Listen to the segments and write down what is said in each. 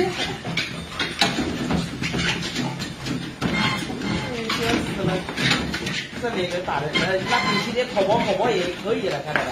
这个这里个打的那你今天跑跑也可以了，看到没？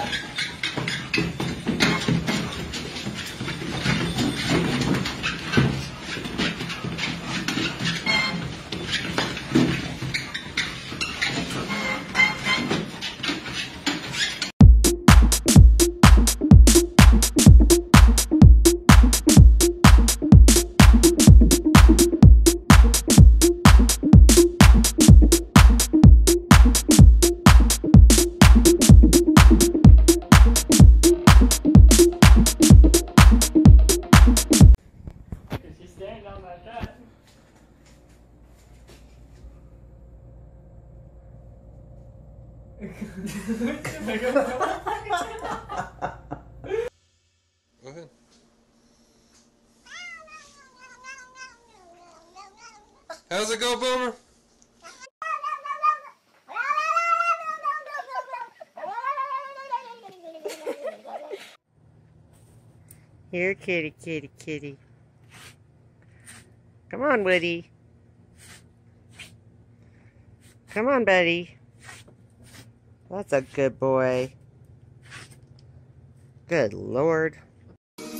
How's it go, Boomer? Here, kitty, kitty, kitty. Come on, Woody. Come on, buddy. That's a good boy. Good Lord. Aww.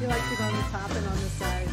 He likes it on the top and on the sides.